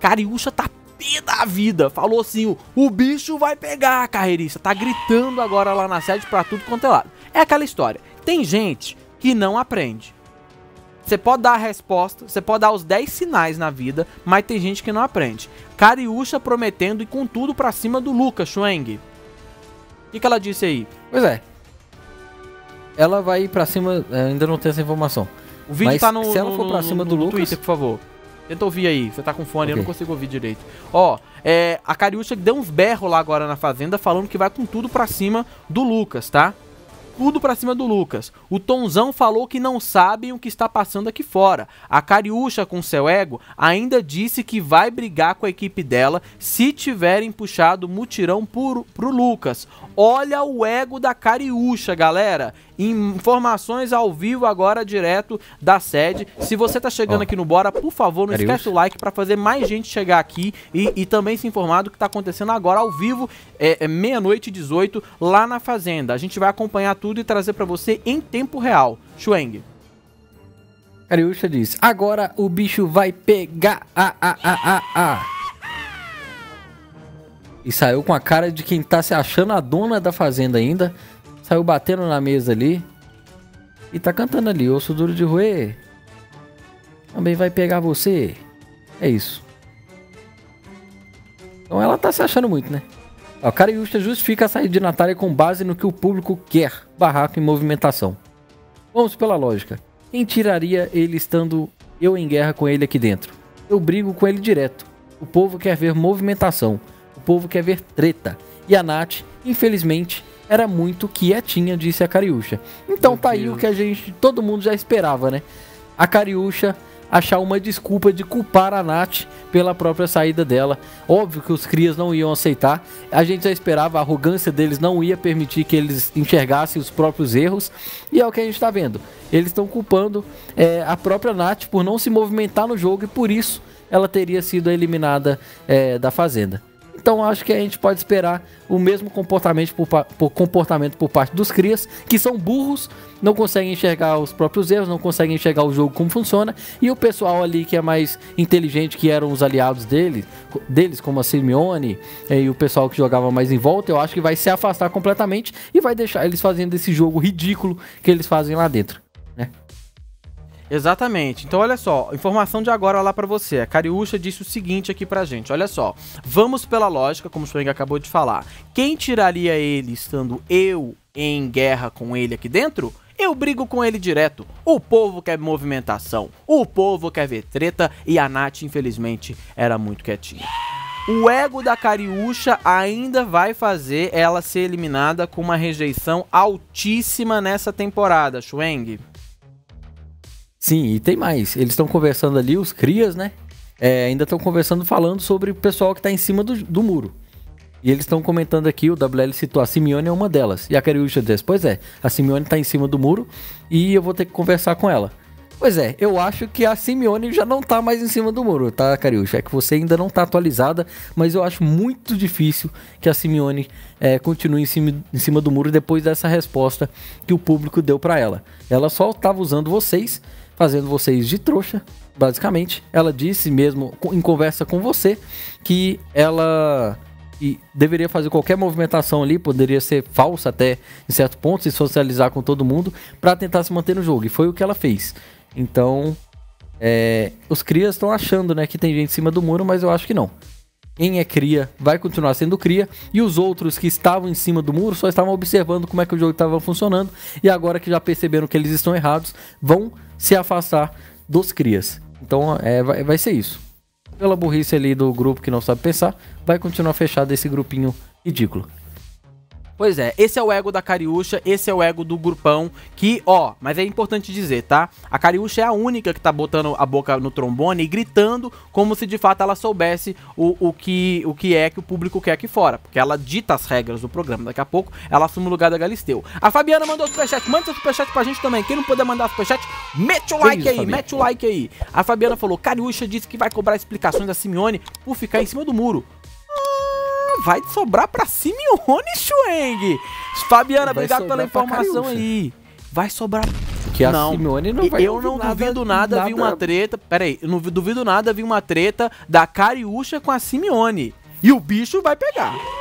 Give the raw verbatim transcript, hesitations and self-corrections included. Cariúcha tá pé da vida. Falou assim, o, o bicho vai pegar, carreirista. Tá gritando agora lá na sede pra tudo quanto é lado. É aquela história. Tem gente que não aprende. Você pode dar a resposta, você pode dar os dez sinais na vida, mas tem gente que não aprende. Cariúcha prometendo e com tudo pra cima do Lucas Schueng. O que, que ela disse aí? Pois é. Ela vai ir pra cima, ainda não tem essa informação. O vídeo mas tá no, se ela for pra cima no, no, do no Lucas... Twitter, por favor. Tenta ouvir aí, você tá com fone, okay. Eu não consigo ouvir direito. Ó, é, a Cariúcha deu uns berros lá agora na Fazenda, falando que vai com tudo pra cima do Lucas, tá? Tudo pra cima do Lucas. O Tonzão falou que não sabem o que está passando aqui fora. A Cariúcha, com seu ego, ainda disse que vai brigar com a equipe dela se tiverem puxado mutirão pro, pro Lucas. Olha o ego da Cariúcha, galera. Informações ao vivo agora, direto da sede. Se você tá chegando oh. aqui no Bora, por favor, não Cariúcha. esquece o like pra fazer mais gente chegar aqui e, e também se informar do que tá acontecendo agora ao vivo, é, é meia-noite e dezoito, lá na Fazenda. A gente vai acompanhar tudo e trazer pra você em tempo real. Schueng. Cariúcha diz, agora o bicho vai pegar a a a a a. E saiu com a cara de quem tá se achando a dona da fazenda ainda. Saiu batendo na mesa ali. E tá cantando ali, osso duro de roer. Também vai pegar você. É isso. Então ela tá se achando muito, né? A Cariúcha justifica a saída de Natália com base no que o público quer, barraco em movimentação. Vamos pela lógica. Quem tiraria ele estando eu em guerra com ele aqui dentro? Eu brigo com ele direto. O povo quer ver movimentação. O povo quer ver treta. E a Nath, infelizmente, era muito quietinha, disse a Cariúcha. Então tá aí o que a gente, todo mundo já esperava, né? A Cariúcha achar uma desculpa de culpar a Nath pela própria saída dela. Óbvio que os crias não iam aceitar. A gente já esperava, a arrogância deles não ia permitir que eles enxergassem os próprios erros. E é o que a gente está vendo. Eles estão culpando é, a própria Nath por não se movimentar no jogo e por isso ela teria sido eliminada é, da Fazenda. Então acho que a gente pode esperar o mesmo comportamento por, por, comportamento por parte dos crias, que são burros, não conseguem enxergar os próprios erros, não conseguem enxergar o jogo como funciona. E o pessoal ali que é mais inteligente, que eram os aliados deles, deles como a Simeone e o pessoal que jogava mais em volta, eu acho que vai se afastar completamente e vai deixar eles fazendo esse jogo ridículo que eles fazem lá dentro, né? Exatamente. Então, olha só, informação de agora lá pra você. A Cariúcha disse o seguinte aqui pra gente, olha só. Vamos pela lógica, como o Schueng acabou de falar. Quem tiraria ele estando eu em guerra com ele aqui dentro? Eu brigo com ele direto. O povo quer movimentação. O povo quer ver treta. E a Nath, infelizmente, era muito quietinha. O ego da Cariúcha ainda vai fazer ela ser eliminada com uma rejeição altíssima nessa temporada, Schueng. Sim, e tem mais. Eles estão conversando ali, os crias, né? É, ainda estão conversando, falando sobre o pessoal que está em cima do, do muro. E eles estão comentando aqui, o W L citou, a Simeone é uma delas. E a Cariúcha diz, pois é, a Simeone está em cima do muro e eu vou ter que conversar com ela. Pois é, eu acho que a Simeone já não tá mais em cima do muro, tá, Cariúcha? É que você ainda não tá atualizada, mas eu acho muito difícil que a Simeone é, continue em cima, em cima do muro depois dessa resposta que o público deu pra ela. Ela só tava usando vocês, fazendo vocês de trouxa, basicamente. Ela disse mesmo, em conversa com você, que ela... E deveria fazer qualquer movimentação ali, poderia ser falsa até em certo ponto, se socializar com todo mundo, pra tentar se manter no jogo, e foi o que ela fez. Então, é, os crias estão achando, né, que tem gente em cima do muro, mas eu acho que não. Quem é cria vai continuar sendo cria, e os outros que estavam em cima do muro só estavam observando como é que o jogo estava funcionando, e agora que já perceberam que eles estão errados, vão se afastar dos crias. Então, é, vai, vai ser isso. Pela burrice ali do grupo que não sabe pensar, vai continuar fechado esse grupinho ridículo. Pois é, esse é o ego da Cariúcha, esse é o ego do grupão, que, ó, mas é importante dizer, tá? A Cariúcha é a única que tá botando a boca no trombone e gritando como se de fato ela soubesse o, o, que, o que é que o público quer aqui fora, porque ela dita as regras do programa, daqui a pouco ela assume o lugar da Galisteu. A Fabiana mandou superchat, manda seu superchat pra gente também, quem não puder mandar superchat, mete o like aí, mete o like aí. A Fabiana falou, Cariúcha disse que vai cobrar explicações da Simeone por ficar em cima do muro. Vai sobrar pra Simeone, Schueng. Fabiana, vai obrigado pela informação aí. Vai sobrar... Que a não. Simeone não vai Eu não nada, duvido nada, nada vi uma treta. Pera aí, eu não duvido nada, vi uma treta da Cariúcha com a Simeone. E o bicho vai pegar.